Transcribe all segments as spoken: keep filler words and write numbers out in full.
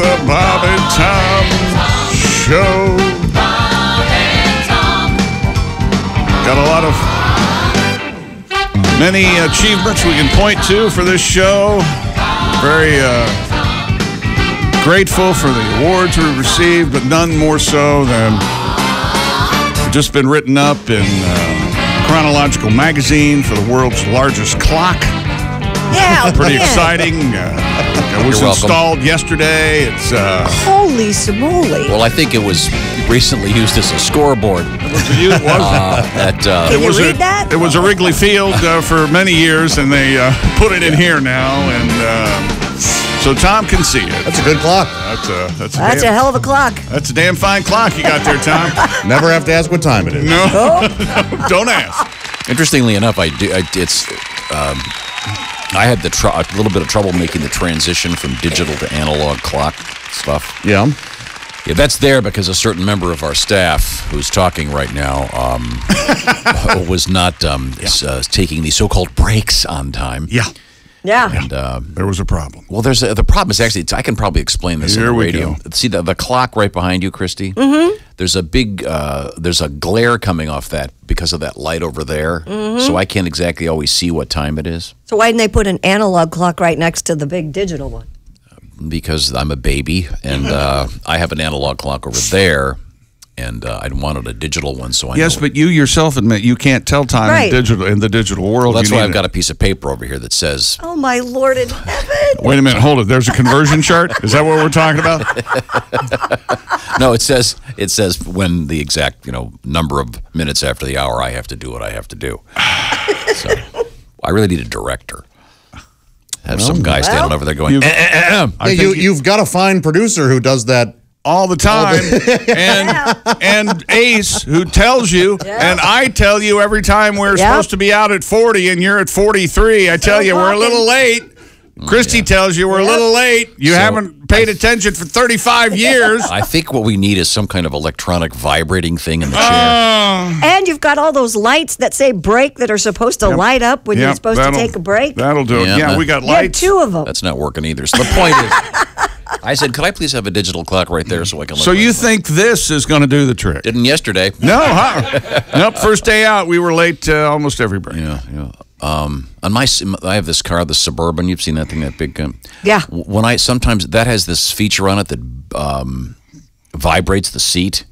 the Bob and Tom Show. Bob and Tom. Got a lot of many achievements we can point to for this show. Very uh, grateful for the awards we received, but none more so than just been written up in uh, Chronological magazine for the world's largest clock. Yeah, pretty yeah. exciting. Uh, it was You're installed welcome. yesterday. It's uh, holy simoleon. Well, I think it was recently used as a scoreboard. You, was uh, that, uh, Can it you was read a, that? It was a Wrigley Field uh, for many years, and they uh, put it in yeah. here now, and uh, so Tom can see it. That's a good clock. That's a that's, well, a, that's damn, a hell of a clock. That's a damn fine clock you got there, Tom. Never have to ask what time it is. No, oh. no don't ask. Interestingly enough, I do. I, it's. Um, I had the tr a little bit of trouble making the transition from digital to analog clock stuff. Yeah. Yeah, that's there because a certain member of our staff who's talking right now um, uh, was not um, yeah. uh, taking the so-called breaks on time. Yeah. Yeah. And, uh, there was a problem. Well, there's a, the problem is actually, it's, I can probably explain this Here on the radio. Go. See the, the clock right behind you, Kristi? Mm-hmm. There's a big, uh, there's a glare coming off that because of that light over there. Mm-hmm. So I can't exactly always see what time it is. So why didn't they put an analog clock right next to the big digital one? Because I'm a baby, and uh, I have an analog clock over there. And uh, I wanted a digital one, so I yes, know but it. You yourself admit you can't tell time right. in digital in the digital world. Well, that's you why I've it. got a piece of paper over here that says, "Oh my Lord in heaven!" Wait a minute, hold it. There's a conversion chart. Is that what we're talking about? No, it says it says when the exact you know number of minutes after the hour I have to do what I have to do. So I really need a director. Have well, some guy well, standing over there going, you've, eh, eh, eh, eh. Yeah, you, "You've got a fine producer who does that." All the time, All the and yeah. and Ace, who tells you, yeah. and I tell you every time we're yeah. supposed to be out at forty, and you're at forty-three. I tell so you, we're a little late. Kristi yeah. tells you we're yep. a little late. You so haven't paid I, attention for thirty-five years. I think what we need is some kind of electronic vibrating thing in the chair. Uh, and you've got all those lights that say break that are supposed to yep. light up when yep, you're supposed to take a break. That'll do it. Yeah, yeah, yeah we got lights. You have two of them. That's not working either. So the point is, I said, could I please have a digital clock right there so I can look So you think this is going to do the trick? Didn't yesterday. No, huh? Nope, first day out, we were late uh, almost every break. Yeah, yeah. Um, on my, I have this car, the Suburban. You've seen that thing, that big gun. Yeah. When I sometimes that has this feature on it that um, vibrates the seat.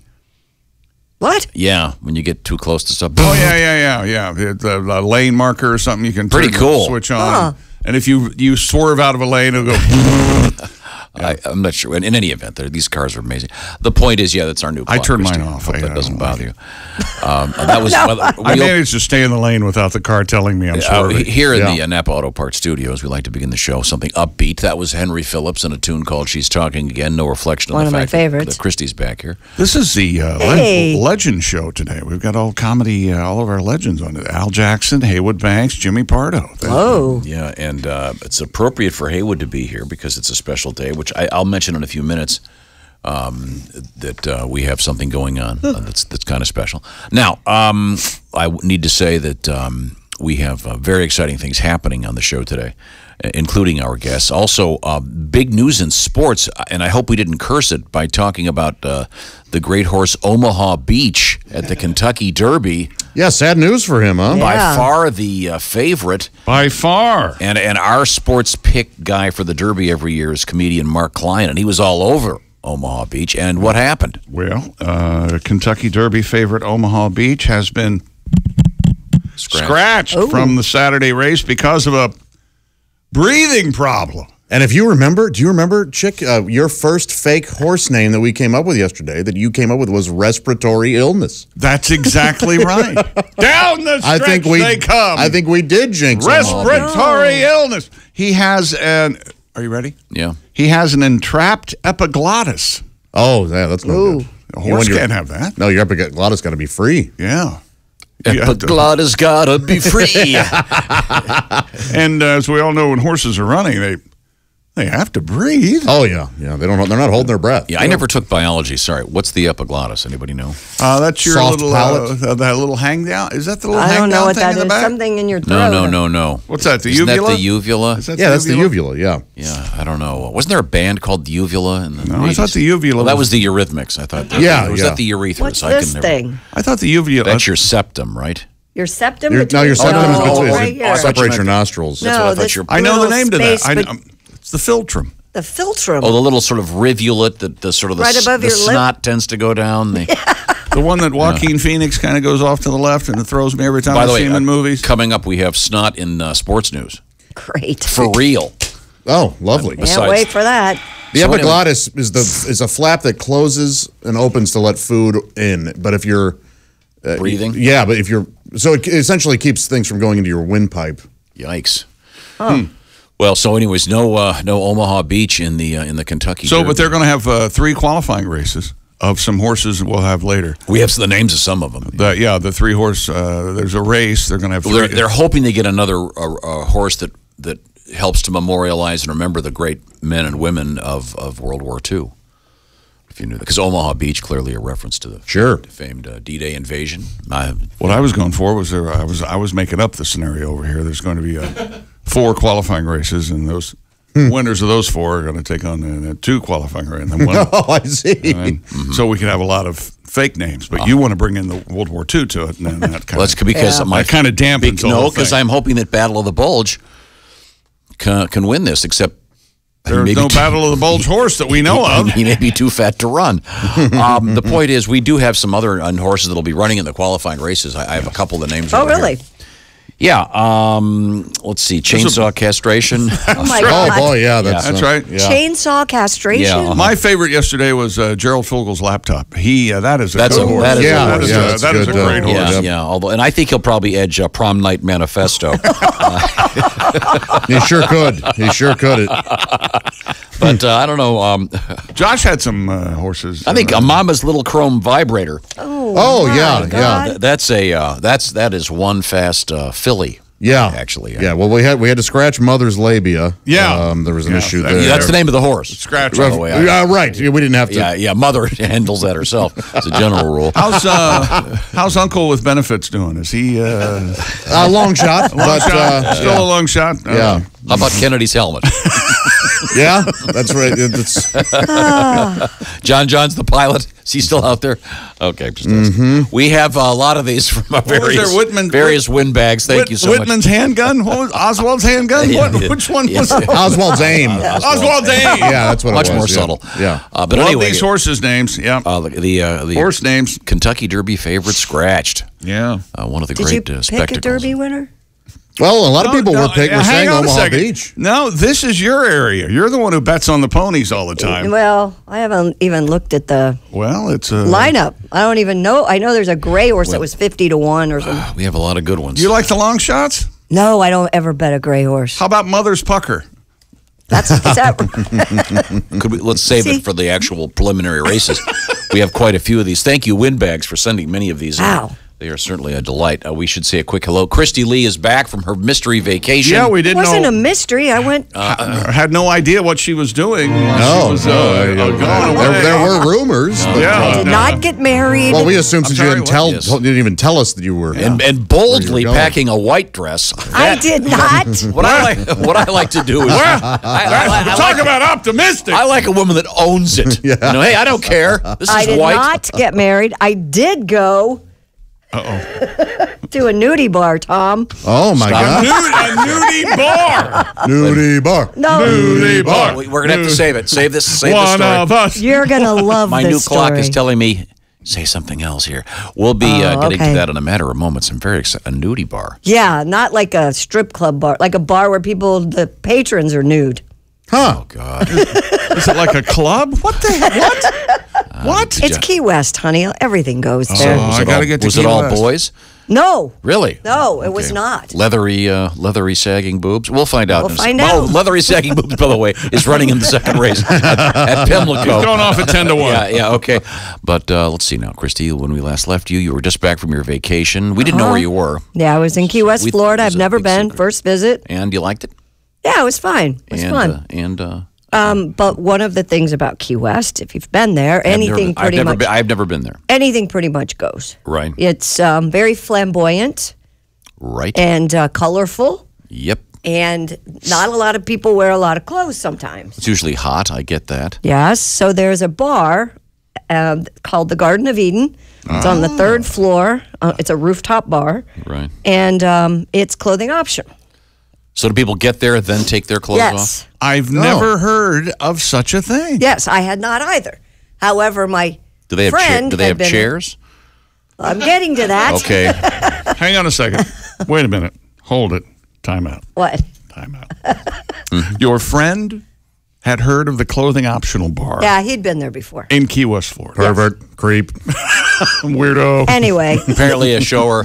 What? Yeah, when you get too close to something. Oh yeah, yeah, yeah, yeah. The, the lane marker or something you can pretty cool switch on, uh-huh. and if you you swerve out of a lane, it'll go. Yeah. I, I'm not sure. In, in any event, these cars are amazing. The point is, yeah, that's our new clock. I turned mine off. Hope I, that I doesn't bother like you. Um, that was, no. well, we I managed to stay in the lane without the car telling me I'm swerving. Uh, here yeah. in the uh, Napa Auto Parts studios, we like to begin the show something upbeat. That was Henry Phillips in a tune called She's Talking Again. No reflection on One the fact that, that Kristi's back here. This is the uh, hey. le legend show today. We've got all comedy, uh, all of our legends on it. Al Jackson, Heywood Banks, Jimmy Pardo. Oh. Yeah, and uh, it's appropriate for Heywood to be here because it's a special day, which I, I'll mention in a few minutes, um, that uh, we have something going on uh, that's, that's kind of special. Now, um, I need to say that um, we have uh, very exciting things happening on the show today, including our guests. Also, uh, big news in sports, and I hope we didn't curse it by talking about uh, the great horse Omaha Beach at the Kentucky Derby. Yeah, sad news for him, huh? Yeah. By far the uh, favorite. By far. And and our sports pick guy for the Derby every year is comedian Mark Klein, and he was all over Omaha Beach. And what happened? Well, uh, Kentucky Derby favorite Omaha Beach has been scratched, scratched oh. from the Saturday race because of a breathing problem. And if you remember, do you remember, Chick, uh, your first fake horse name that we came up with yesterday, that you came up with, was respiratory illness. That's exactly right. Down the stretch I think we, they come. I think we did jinx respiratory oh. illness. He has an, are you ready? Yeah. He has an entrapped epiglottis. Oh, yeah, that's no Ooh. good. A horse you can't have that. No, your epiglottis got to be free. Yeah. Epiglottis got to be free. And uh, as we all know, when horses are running, they... They have to breathe. Oh yeah, yeah. They don't. They're not holding their breath. Yeah, they I don't. never took biology. Sorry. What's the epiglottis? Anybody know? Uh, that's your Soft little uh, that little hang down. Is that the little I hang down? I don't know what that is. Back? Something in your throat. No, no, no, no. What's that? The Isn't uvula. That the uvula. Is that yeah, the that's uvula? the uvula. Yeah. Yeah. I don't know. Wasn't there a band called the Uvula? In the no, eighties? I thought the uvula. Well, that was the Eurythmics. I thought. That yeah, was, yeah. Was that the urethra? What's I this can never... thing? I thought the uvula. That's your septum, right? Your septum. Your, no, your septum oh, is between. Right separates your nostrils. No, I know the name to that. The philtrum. The philtrum. Oh, the little sort of rivulet that the sort of the, right above the your snot lip. Tends to go down. The, yeah. the one that Joaquin yeah. Phoenix kind of goes off to the left and it throws me every time By I the see way, him in uh, movies. Coming up, we have snot in uh, sports news. Great. For real. Oh, lovely. Can't Besides, wait for that. The so epiglottis anyway. is the is a flap that closes and opens to let food in. But if you're... Uh, breathing? Yeah, but if you're... So it essentially keeps things from going into your windpipe. Yikes. Oh. Hmm. Well, so anyways, no, uh, no Omaha Beach in the uh, in the Kentucky. So, Derby. But they're going to have uh, three qualifying races of some horses we'll have later. We have the names of some of them. The, yeah, the three horse. Uh, there's a race. They're going to have. Three. They're, they're hoping they get another uh, uh, horse that that helps to memorialize and remember the great men and women of of World War Two. If you knew that, because Omaha Beach clearly a reference to the sure. famed uh, D-Day invasion. I, what I was going for was there. I was I was making up the scenario over here. There's going to be a. Four qualifying races, and those hmm. winners of those four are going to take on uh, two qualifying races. And then one oh, I see. And mm-hmm. So we can have a lot of fake names, but uh-huh. you want to bring in the World War Two to it. And that kind well, that's because yeah. my that kind of dampens all No, because I'm hoping that Battle of the Bulge can, can win this, except... There's no too, Battle of the Bulge horse that we know he, of. He may be too fat to run. Um, the point is, we do have some other horses that will be running in the qualifying races. I, I have a couple of the names. Oh, really? Here. Yeah, um, let's see, chainsaw castration. Oh, my God. Oh, boy, yeah, that's, yeah. that's right. Yeah. Chainsaw castration? Yeah, uh-huh. My favorite yesterday was uh, Gerald Fogel's laptop. He, uh, that is a that's good a, horse. That is yeah, a, that is yeah, a, that good, is a great uh, horse. Yeah, yep. yeah, although, and I think he'll probably edge uh, Prom Night Manifesto. uh, he sure could. He sure could. It. But uh, I don't know. Um, Josh had some uh, horses. I think a Mama's Little Chrome Vibrator. Oh, oh yeah, God. yeah. That's a uh, that's that is one fast uh, filly. Yeah, actually. Yeah. yeah. Well, we had we had to scratch Mother's labia. Yeah. Um, there was an yeah. issue there. Yeah, that's the name of the horse. Scratch. By the way, I, uh, right. We didn't have to. Yeah. Yeah. Mother handles that herself. It's a general rule. How's uh, how's Uncle with benefits doing? Is he uh, a long shot? Long but, shot. Uh, Still yeah. a long shot. Uh, yeah. How about Kennedy's helmet? Yeah, that's right. That's... John John's the pilot. Is he still out there? Okay. Mm-hmm. We have a lot of these from our various, Whitman, various windbags. Thank Whit you so Whitman's much. Whitman's handgun? What was Oswald's handgun? Yeah, what, yeah. Which one yeah. was yeah. Oswald's aim. Uh, Oswald's, Oswald's aim. Yeah, that's what Much it was. Much more yeah. subtle. Yeah. Uh, but Love anyway. these horses' names. Yeah. Uh, the, the, uh, the Horse names. Kentucky Derby favorite scratched. Yeah. Uh, one of the Did great uh, spectacles. Did you pick a Derby winner? Well, a lot no, of people no, were, pick, were saying Omaha Beach. No, this is your area. You're the one who bets on the ponies all the time. Well, I haven't even looked at the well, it's a, lineup. I don't even know. I know there's a gray horse well, that was fifty to one or something. Uh, we have a lot of good ones. You like the long shots? No, I don't ever bet a gray horse. How about Mother's Pucker? That's is that Could we, let's save See? it for the actual preliminary races. We have quite a few of these. Thank you, Windbags, for sending many of these wow. in. They are certainly a delight. Uh, we should say a quick hello. Kristi Lee is back from her mystery vacation. Yeah, we didn't know. It wasn't know. a mystery. I went... Uh, uh, had no idea what she was doing. No. She was, no uh, uh, going away. There, there were rumors. No, but, yeah. uh, did no. not get married. Well, we assumed since you didn't, tell, yes. didn't even tell us that you were... Yeah. And, and boldly packing a white dress. That, I did not. What, I like, what I like to do is... Well, I, I, I, I talk like, about optimistic. I like a woman that owns it. Yeah. You know, hey, I don't care. This I is did white. not get married. I did go... Uh-oh. To a nudie bar, Tom. Oh, my God. A nudie bar. Nudie bar. No. Nudie bar. We're going to have to save it. Save this. Save this story. One of us. You're going to love this story. My new clock is telling me, say something else here. We'll be oh, uh, getting okay. to that in a matter of moments. I'm very excited. A nudie bar. Yeah, not like a strip club bar. Like a bar where people, the patrons are nude. Huh. Oh, God. Is it like a club? What the heck? What? Um, what? It's Key West, honey. Everything goes there. Oh, I gotta get to Key West. Was it all boys? No. Really? No, it was not. Leathery, uh, leathery sagging boobs. We'll find out. We'll find out. Oh, leathery sagging boobs, by the way, is running in the second race at, at Pimlico. He's going off at ten to one. Yeah, yeah, okay. But uh, let's see now, Kristi. When we last left you, you were just back from your vacation. We didn't know where you were. Yeah, I was in Key West, Florida. I've never been. First visit. And you liked it? Yeah, it was fine. It was and, fun. Uh, and, uh, um, but one of the things about Key West, if you've been there, anything pretty much... I've never been, I've never been there. Anything pretty much goes. Right. It's um, very flamboyant. Right. And uh, colorful. Yep. And not a lot of people wear a lot of clothes sometimes. It's usually hot. I get that. Yes. So there's a bar uh, called the Garden of Eden. It's oh. on the third floor. Uh, it's a rooftop bar. Right. And um, it's clothing option. So do people get there, then take their clothes yes. off? I've no. never heard of such a thing. Yes, I had not either. However, my do they friend have cha do they have been, chairs? I'm getting to that. Okay. Hang on a second. Wait a minute. Hold it. Time out. What? Time out. Mm-hmm. Your friend had heard of the clothing optional bar. Yeah, he'd been there before. In Key West, Florida. Yes. Herbert, creep, weirdo. Anyway. Apparently a shower.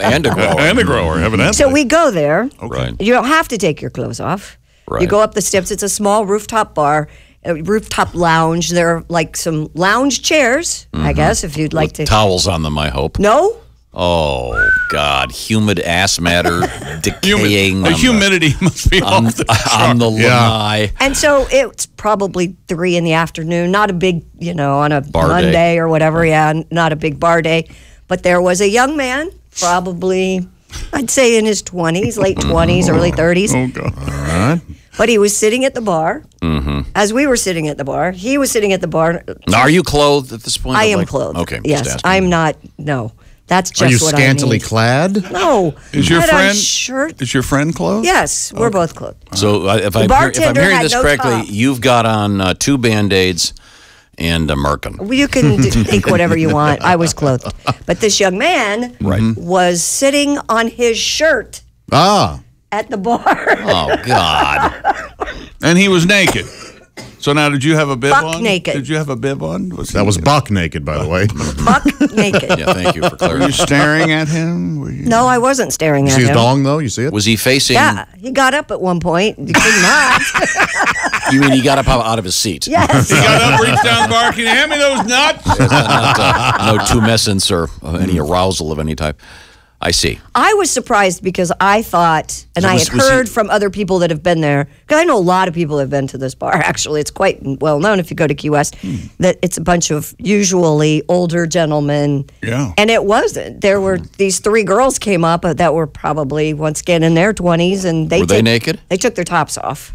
And a grower. And a grower, evidently. So we go there. Okay. You don't have to take your clothes off. Right. You go up the steps. It's a small rooftop bar, a rooftop lounge. There are like some lounge chairs, mm-hmm. I guess, if you'd like With to. Towels on them, I hope. No? Oh, God. Humid ass matter decaying. Humid. The humidity the, must be on, off the truck. On the yeah. lanai. And so it's probably three in the afternoon. Not a big, you know, on a bar Monday day. or whatever. Yeah, not a big bar day. But there was a young man. Probably, I'd say in his twenties, late twenties, early thirties. Oh, God. All right. But he was sitting at the bar. Mm-hmm. As we were sitting at the bar, he was sitting at the bar. Now, are you clothed at this point? I am like, clothed. Okay. Yes, I'm not. No, that's just what I need. Are you scantily clad? No. Is your friend shirt? Is your friend clothed? Yes, we're okay. both clothed. So uh, if, I'm hear, if I'm hearing this no correctly, top. you've got on uh, two Band-Aids. And a merkin. Well, you can think whatever you want. I was clothed. But this young man right. was sitting on his shirt ah. at the bar. Oh, God. And he was naked. So now, did you have a bib buck on? Buck naked. Did you have a bib on? Was that was naked? buck naked, by buck. the way. Buck naked. Yeah, thank you for clarifying. Were you staring at him? Were you... No, I wasn't staring you at him. You see his dong, though? You see it? Was he facing... Yeah, he got up at one point. He could not. You mean he got up out of his seat? Yes. He got up, reached down the bar. Can you hand me those nuts? Not, uh, no tumescence or any arousal of any type. I see. I was surprised because I thought, and so was, I had heard he... from other people that have been there, because I know a lot of people have been to this bar, actually. It's quite well known if you go to Key West, hmm. that it's a bunch of usually older gentlemen. Yeah. And it wasn't. There were these three girls came up that were probably, once again, in their twenties. and they Were they took, naked? They took their tops off.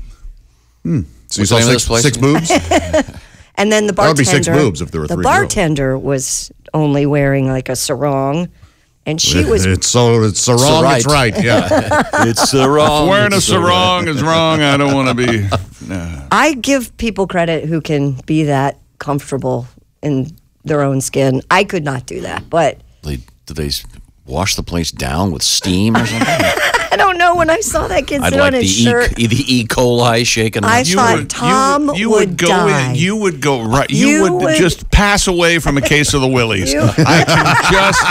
Hmm. So you saw six, six boobs? And then the bartender. That would be six boobs if there were three girls. The bartender was only wearing like a sarong. And she was... It's so it's sarong, so right. it's right, yeah. It's sarong. If wearing it's a sarong so right. is wrong, I don't want to be... Nah. I give people credit who can be that comfortable in their own skin. I could not do that, but... They, do they wash the place down with steam or something? I don't know. When I saw that kid sit like on his the shirt... E, the E. coli shaking... I you thought would, Tom you, you would, would go die. In, you would go right... You, you would, would just pass away from a case of the willies. You, I, can just,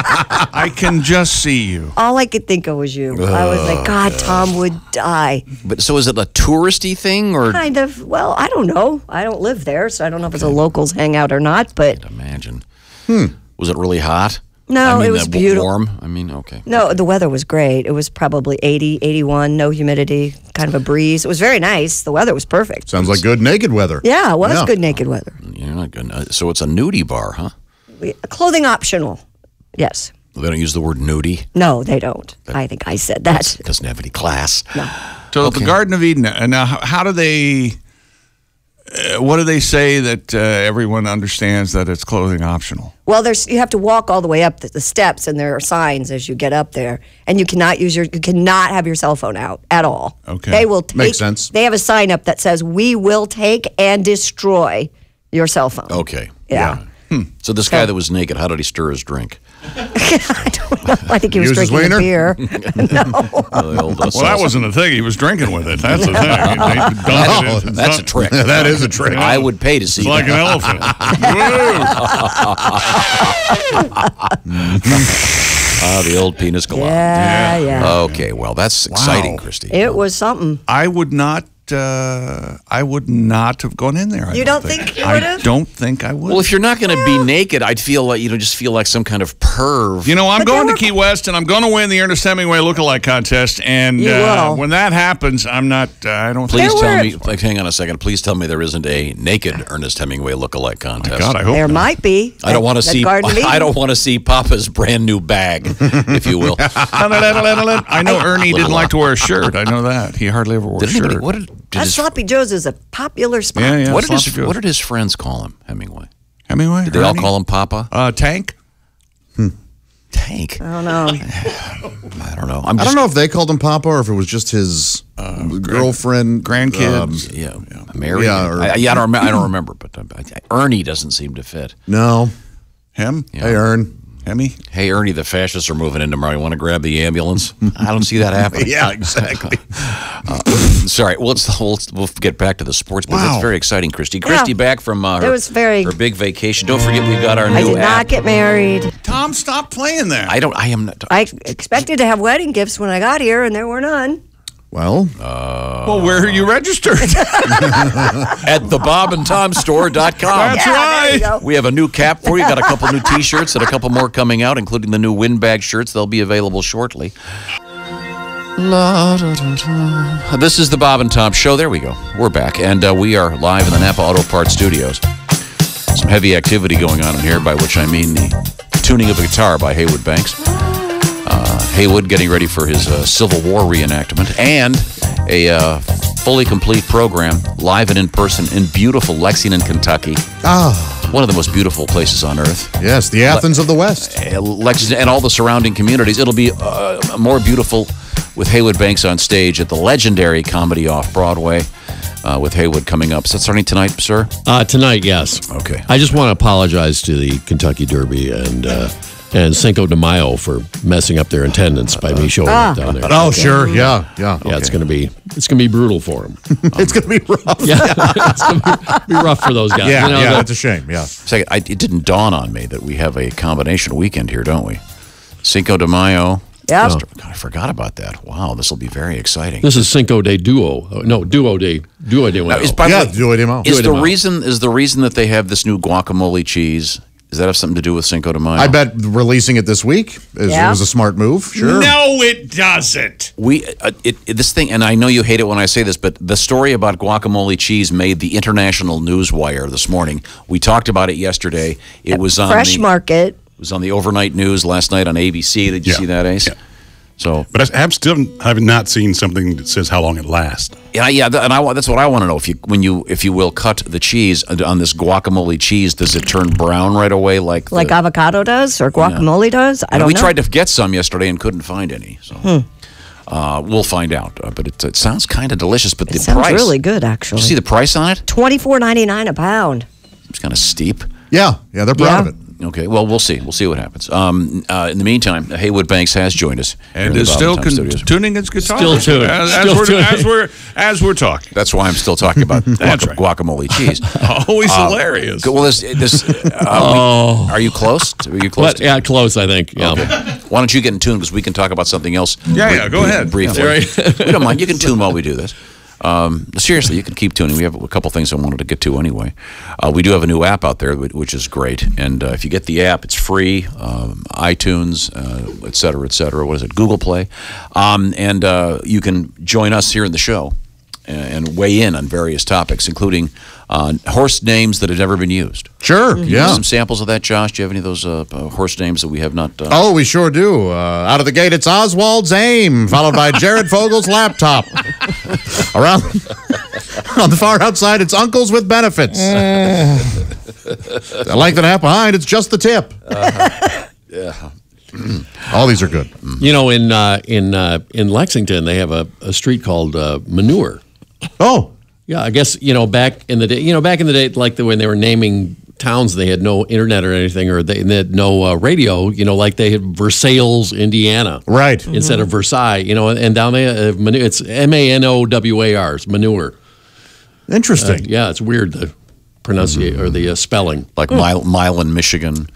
I can just see you. All I could think of was you. Oh, I was like, God, God, Tom would die. But so is it a touristy thing or... Kind of. Well, I don't know. I don't live there, so I don't know okay. if it's a locals hangout or not, but... I can't imagine. Hmm. Was it really hot? No, I mean, it was beautiful. Warm. I mean, okay. No, okay. the weather was great. It was probably eighty, eighty-one, no humidity, kind of a breeze. It was very nice. The weather was perfect. Sounds was, like good naked weather. Yeah, it was yeah. good naked weather. You're not good. So it's a nudie bar, huh? We, clothing optional. Yes. Well, they don't use the word nudie? No, they don't. That, I think I said that. It doesn't have any class. No. So okay. the Garden of Eden, now how do they... Uh, what do they say that uh, everyone understands that it's clothing optional? Well, there's you have to walk all the way up the, the steps, and there are signs as you get up there, and you cannot use your you cannot have your cell phone out at all. Okay, they will take, makes sense. They have a sign up that says, "We will take and destroy your cell phone." Okay, yeah. yeah. Hmm. So this so, guy that was naked, how did he stir his drink? I don't know. I think he was Use drinking a beer. No. Well, that wasn't a thing. He was drinking with it. That's no. a thing. That's, it that's a trick. That is a trick. I would pay to see it's that. It's like an elephant. Ah, the old penis glove. Yeah, yeah. Okay, well, that's exciting, wow. Christy. It was something. I would not uh, I would not have gone in there. I you don't, don't think, think you would have? I don't think I would. Well, if you're not going to well, be naked, I'd feel like you know, just feel like some kind of perv. You know, I'm but going were... to Key West, and I'm going to win the Ernest Hemingway lookalike contest. And uh, when that happens, I'm not. Uh, I don't. Please think tell were... me. Like, hang on a second. Please tell me there isn't a naked Ernest Hemingway lookalike contest. Oh God, I hope there not. Might be. I don't want to see. I don't want to see Papa's brand new bag, if you will. I know Ernie didn't like to wear a shirt. I know that. He hardly ever wore did a shirt. Anybody, what did, did his, Sloppy Joe's is a popular spot. Yeah, yeah, what, did his, what did his friends call him, Hemingway? Hemingway? Did they Ernie? all call him Papa? Uh, tank? Hmm. Tank? I don't know. I don't know. I'm just, I don't know if they called him Papa or if it was just his uh, girlfriend. Grandkids. Um, yeah, yeah. Married. Yeah, or, I, yeah I, don't, I don't remember, but I, I, Ernie doesn't seem to fit. No. Him? Yeah. Hey, Ern. Emmy? Hey, Ernie, the fascists are moving in tomorrow. You want to grab the ambulance? I don't see that happening. Yeah, exactly. uh, sorry. Well, it's, we'll, we'll get back to the sports, but wow. It's very exciting, Kristi. Kristi yeah. back from uh, her, was very... her big vacation. Don't forget we got our I new I did not app. get married. Tom, stop playing there. I don't, I am not. I expected to have wedding gifts when I got here, and there were none. Well, uh, well, where are you registered? At the bob and tom store dot com. That's yeah, right. We have a new cap for you. Got a couple new T-shirts and a couple more coming out, including the new windbag shirts. They'll be available shortly. La, da, da, da. This is the Bob and Tom Show. There we go. We're back, and uh, we are live in the Napa Auto Parts Studios. Some heavy activity going on in here, by which I mean the tuning of a guitar by Heywood Banks. Uh, Heywood getting ready for his uh, Civil War reenactment, and a uh, fully complete program, live and in person, in beautiful Lexington, Kentucky. Ah, one of the most beautiful places on earth. Yes, the Athens Le of the West. Uh, Lexington and all the surrounding communities. It'll be uh, more beautiful with Heywood Banks on stage at the legendary Comedy Off-Broadway. Uh, with Heywood coming up. Is that starting tonight, sir? Uh, tonight, yes. Okay. I just want to apologize to the Kentucky Derby and uh, and Cinco de Mayo for messing up their attendance by me showing ah. up down there. Oh, okay. Sure, yeah, yeah. Okay. Yeah, it's gonna be it's gonna be brutal for them. It's um, gonna be rough. Yeah, it's gonna be rough for those guys. Yeah, you know, yeah, that's a shame. Yeah. Second, I, it didn't dawn on me that we have a combination weekend here, don't we? Cinco de Mayo. Yeah. Oh. God, I forgot about that. Wow, this will be very exciting. This is Cinco de Duo. No, Duo de Duo de Mayo. Yeah, Duo de Mayo. Is the reason is the reason that they have this new guacamole cheese? Does that have something to do with Cinco de Mayo? I bet releasing it this week is, yeah. was a smart move. Sure. No, it doesn't. We uh, it, it, this thing, and I know you hate it when I say this, but the story about guacamole cheese made the international newswire this morning. We talked about it yesterday. It At was on Fresh the, Market. It was on the overnight news last night on A B C. Did you yeah. see that, Ace? Yeah. So, but I have still have not seen something that says how long it lasts. Yeah, yeah, and I, that's what I want to know. If you, when you, if you will, cut the cheese on this guacamole cheese, does it turn brown right away, like like the, avocado does or guacamole yeah. does? I don't. We know. We tried to get some yesterday and couldn't find any. So hmm. uh, we'll find out. Uh, but it, it sounds kind of delicious. But it the sounds price really good, actually. Did you see the price on it? twenty-four ninety-nine a pound. It's kind of steep. Yeah, yeah, they're proud yeah. of it. Okay, well, we'll see. We'll see what happens. Um, uh, in the meantime, Heywood Banks has joined us. And is still tuning its guitar. Still tuning. As, as, still we're, tuning. as, we're, as we're talking. That's why I'm still talking about guac right. guacamole cheese. Always uh, hilarious. Well, this, this, uh, oh. we, are you close? Are you close? But, yeah, close, I think. Yeah. Okay. Why don't you get in tune, because we can talk about something else. Yeah, yeah, go ahead. Briefly. Yeah, right. We don't mind. You can tune while we do this. Um, seriously, you can keep tuning. We have a couple things I wanted to get to anyway. Uh, we do have a new app out there, which is great. And uh, if you get the app, it's free. Um, iTunes, uh, et cetera, et cetera. What is it? Google Play. Um, and uh, you can join us here in the show and weigh in on various topics, including uh, horse names that have never been used. Sure, mm-hmm. yeah. Some samples of that, Josh. Do you have any of those uh, uh, horse names that we have not done? Oh, we sure do. Uh, out of the gate, it's Oswald's Aim, followed by Jared Fogel's Laptop. Around on the far outside, it's Uncles with Benefits. I like the half behind, it's Just the Tip. Uh-huh. Yeah. All these are good. You know, in uh, in uh, in Lexington, they have a, a street called uh, Manure. Oh, yeah. I guess you know back in the day, you know back in the day, like the, when they were naming towns, they had no internet or anything, or they, they had no uh, radio. You know, like they had Versailles, Indiana, right? Mm-hmm. Instead of Versailles, you know, and down there, uh, Manure, it's M A N O W A R, Manure. Interesting. Uh, yeah, it's weird the pronunciation mm-hmm. or the uh, spelling, like mm. Milan, Michigan.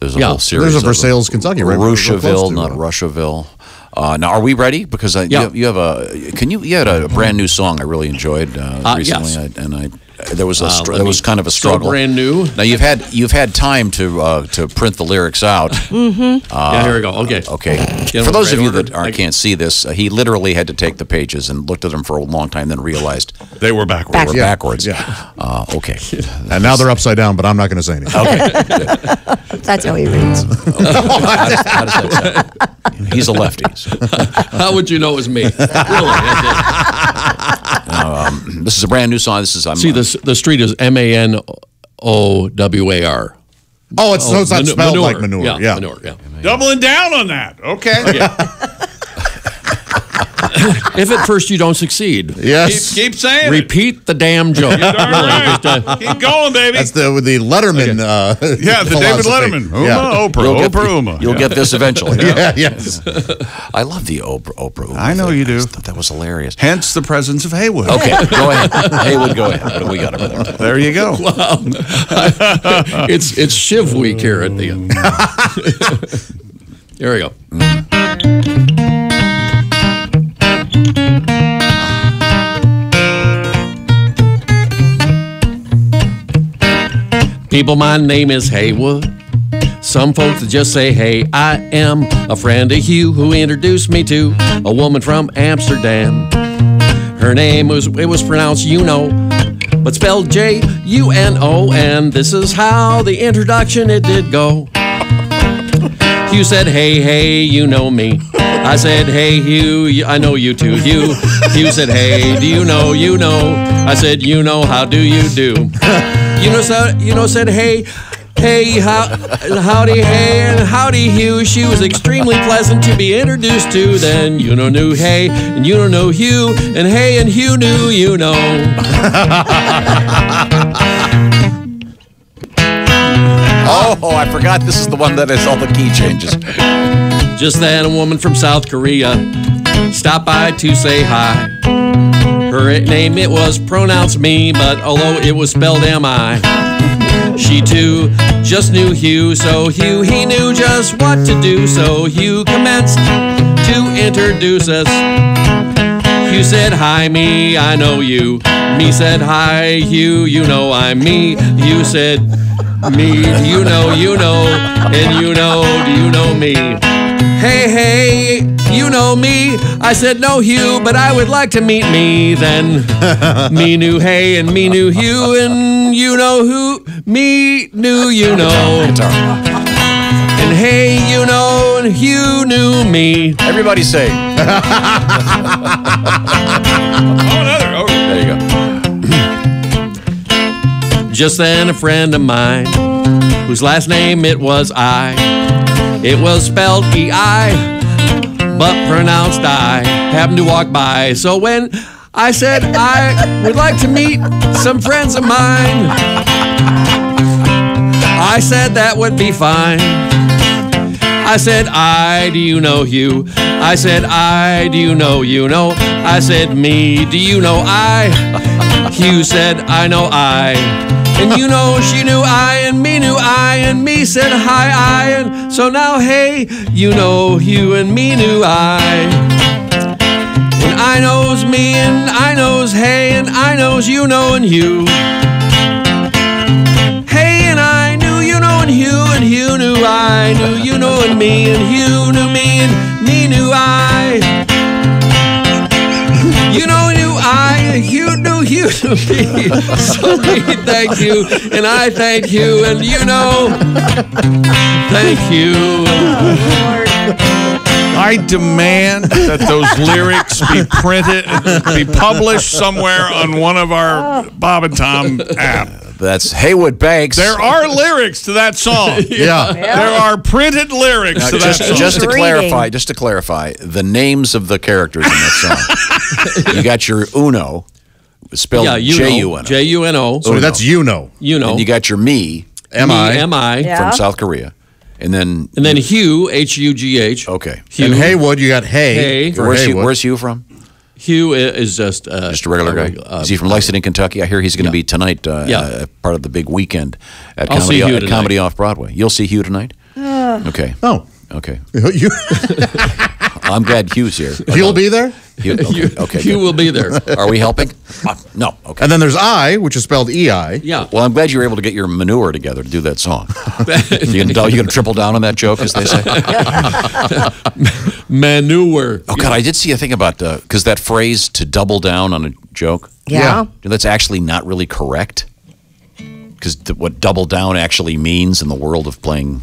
There's a yeah. whole series. There's a Versailles, Kentucky, right? Rocheville, not Rushville. Uh, now, are we ready? Because I, yeah. you, have, you have a can you you had a brand new song I really enjoyed uh, uh, recently, yes. I, and I. There was a uh, there was kind of a struggle. So brand new. Now you've had you've had time to uh, to print the lyrics out. Mm-hmm. Uh, yeah, here we go. Okay, okay. Get for those right of you that are, can't see this, uh, he literally had to take the pages and looked at them for a long time, then realized they were backwards. Back, they were yeah. backwards. Yeah. Uh, okay. And now they're upside down, but I'm not going to say anything. Okay. That's how he reads. Okay. How does, how does that sound? He's a lefty. So. How would you know it was me? Really? Um, this is a brand new song. This is I'm, see the the street is M A N O W A R. Oh, it's, oh, so it's not spelled manure. Like manure. Yeah, yeah. manure. Yeah, doubling down on that. Okay. okay. If at first you don't succeed, yes, keep, keep saying repeat it. The damn joke. Really, just, uh, keep going, baby. That's the with the Letterman. Okay. Uh, yeah, the David Letterman. Uma, yeah. Oprah, you'll Oprah, get, Uma. You'll yeah. get this eventually. yeah, yeah, yes. I love the Oprah, Oprah. Uma I know thing. you do. I just thought that was hilarious. Hence the presence of Heywood. Okay, go ahead. Heywood, go ahead. What do we got over there? There you go. Wow. it's it's Shiv Week here at the end. Here we go. Mm. People, my name is Heywood. Some folks just say, hey, I am a friend of Hugh who introduced me to a woman from Amsterdam. Her name was, it was pronounced Uno, but spelled J U N O, and this is how the introduction it did go. Hugh said, hey, hey, you know me. I said, hey, Hugh, I know you too, Hugh. Hugh said, hey, do you know, you know? I said, you know, how do you do? You know, so, you know, said, hey, hey, how, howdy, hey, and howdy, Hugh. She was extremely pleasant to be introduced to. Then you know knew hey, and you know knew Hugh, and hey, and Hugh knew you know. Oh, I forgot this is the one that has all the key changes. Just then, a woman from South Korea stopped by to say hi. Her name, it was pronounced Mi, but although it was spelled M I, she too just knew Hugh, so Hugh, he knew just what to do, so Hugh commenced to introduce us. Hugh said, hi, Mi, I know you. Mi said, hi, Hugh, you know I'm Me. Hugh said, Me, do you know, you know, and you know, do you know me? Hey, hey, you know me. I said, no, Hugh, but I would like to meet me. Then me knew hey, and me knew Hugh, and you know who, me knew you know. And hey, you know, and Hugh knew me. Everybody say. Oh, another. Oh, there you go. Just then a friend of mine, whose last name it was I. It was spelled E I, but pronounced I, happened to walk by. So when I said I would like to meet some friends of mine, I said that would be fine. I said, I, do you know Hugh? I said, I, do you know you know? I said, me, do you know I? Hugh said, I know I. And you know she knew I, and me knew I, and me said hi I, and so now hey, you know you and me knew I. And I knows me, and I knows hey, and I knows you know and you. Hey and I knew you know and you, and you knew I, knew you know and me, and you knew me, and me knew I. You know, you, I, you knew you to me. So we thank you, and I thank you, and you know, thank you. I demand that those lyrics be printed, be published somewhere on one of our Bob and Tom apps. That's Heywood Banks. There are lyrics to that song. yeah. yeah. There are printed lyrics now, to just, that song. Just to clarify, just to clarify, the names of the characters in that song. You got your Uno, spelled yeah, J U N O. J U N O. So that's you know. You know. And you got your Me, M I, M I yeah. from South Korea. And then and then Hugh, H U G H. Okay. Hugh. And Heywood, you got Hay. Hey. Where's Hugh, where's Hugh from? Hugh is just uh, just a regular guy. Uh, is he from Lexington, Kentucky? I hear he's going to yeah. be tonight, uh, yeah. uh, part of the big weekend at Comedy, at Comedy Off-Broadway. You'll see Hugh tonight? Uh, okay. Oh. Okay. You I'm glad Hugh's here. You'll no? be there? Hugh, okay, you, okay, you will be there. Are we helping? Uh, no. Okay. And then there's I, which is spelled E I. Yeah. Well, I'm glad you were able to get your manure together to do that song. You going to triple down on that joke, as they say? Manure. Oh, God, I did see a thing about, because uh, that phrase, to double down on a joke. Yeah. yeah. That's actually not really correct, because what double down actually means in the world of playing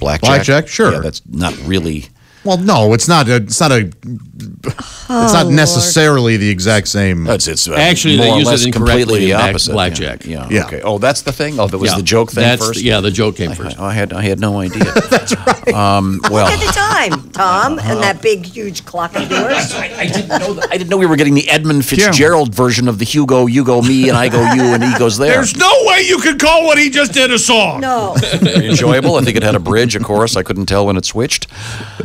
blackjack. Blackjack, sure. Yeah, that's not really... Well, no, it's not. A, it's not a. Oh, it's not necessarily Lord. the exact same. That's it's uh, actually more they use or less it completely the opposite. Blackjack. Yeah. yeah. yeah. Okay. Oh, that's the thing. Oh, that was yeah. the joke thing that's first. The, yeah, the joke came I, first. I, I had I had no idea. That's right. Um, well, look at the time, Tom, uh, and that big huge clock of yours. I, I didn't know. That. I didn't know we were getting the Edmund Fitzgerald yeah. version of the Hugo, you go me, and I go you, and he goes there. There's no way you could call what he just did a song. No. Very enjoyable. I think it had a bridge, of course. I couldn't tell when it switched.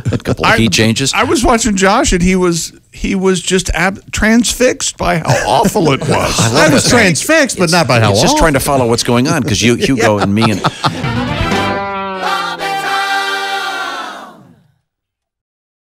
It I, he changes. I was watching Josh, and he was he was just ab transfixed by how awful it was. I, I was transfixed, but it's, not by how. It's awful. Just trying to follow what's going on because you Hugo yeah. and me and.